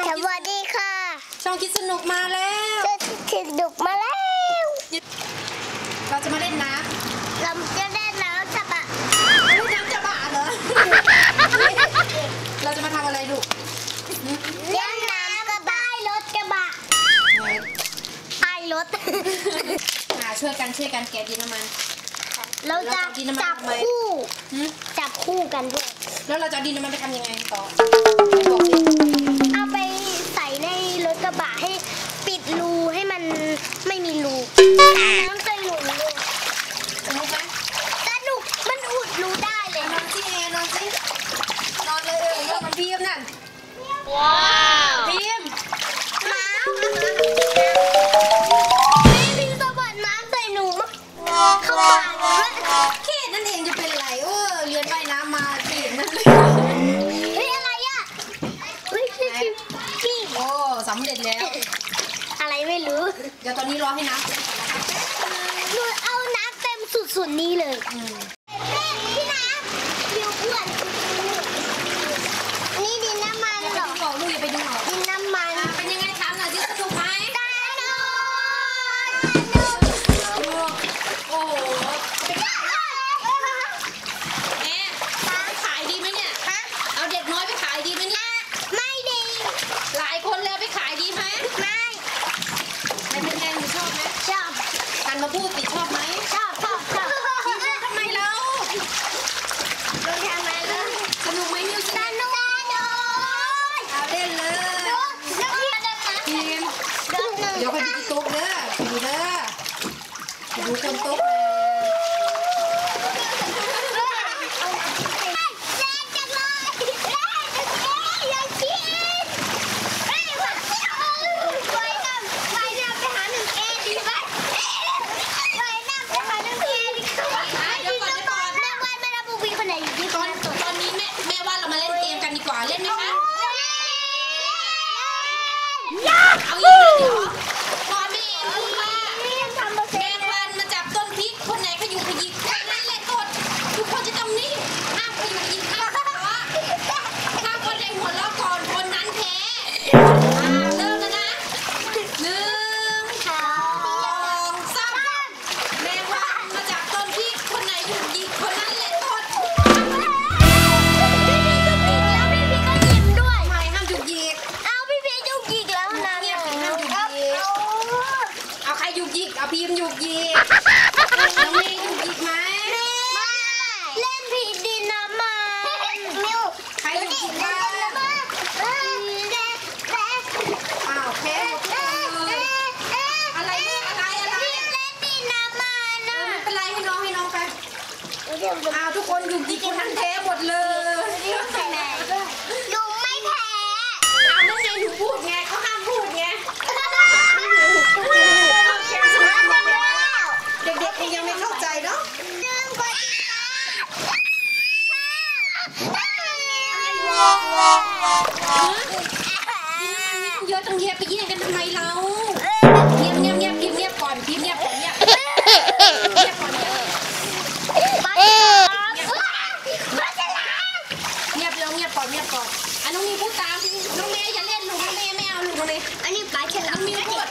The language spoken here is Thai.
สวัสดีค่ะช่องคิดสนุกมาแล้วคิดสนุกมาแล้วเราจะมาเล่นน้ำเราจะเล่นน้ำจะบะน้ำจะบะเหรอเราจะมาทำอะไรลูกเล่นน้ำกับป้ายรถกระบะป้ายรถช่วยกันแกะดินน้ำมันเราจะจับคู่กันด้วยแล้วเราจะดินน้ำมันไปทำยังไงต่อเอาไปใส่ในรถกระบะให้ปิดรูให้มันไม่มีรูน้ำจะหลุดรูสนุกไหมสนุกมันอุดรูได้เลยนอนที่แอร์นอนที่นอนเลยเรื่องมันเพี้ยนนั่นว้าวเพี้ยนมาแค่นั่นเองจะเป็นไรเรียนว่ายน้ำมาเก่งนั่นเลยเฮ้ยอะไรอ่ะเฮ้ยจิ้งโอ้สำเร็จแล้วอะไรไม่รู้เดี๋ยวตอนนี้รอให้น้ำเต็มหนูเอาน้ำเต็มสุดๆนี้เลยพี่น้ำผิวอ้วนนี่ดินน้ำมันหรอบอกลูกอย่าไปดึงออกดินน้ำมันเป็นยังไงถามหน่อยที่สนุกไหมพูดปิดชอบไหมชอบทำไมเราลงทางมาแล้วสนุกไหมนิวสนุกเอาเล่นเลยทีมเดี๋ยวไปดูโต๊ะเด้อดูคนโต๊ะทุกคนหยุดยิงคนนั้นแท้หมดเลยหยุดไม่แพ้เอานั่นไงหนูพูดไงเขาห้ามพูดไงเด็กๆยังไม่เข้าใจเนาะเยอะจังเงียบไปเยี่ยงกันทำไมเราอันนี้พูดตามน้องเมย์อย่าเล่นลูกน้องเมย์ไม่เอาลูกน้องเมย์อันนี้ปลาฉลามมีหมด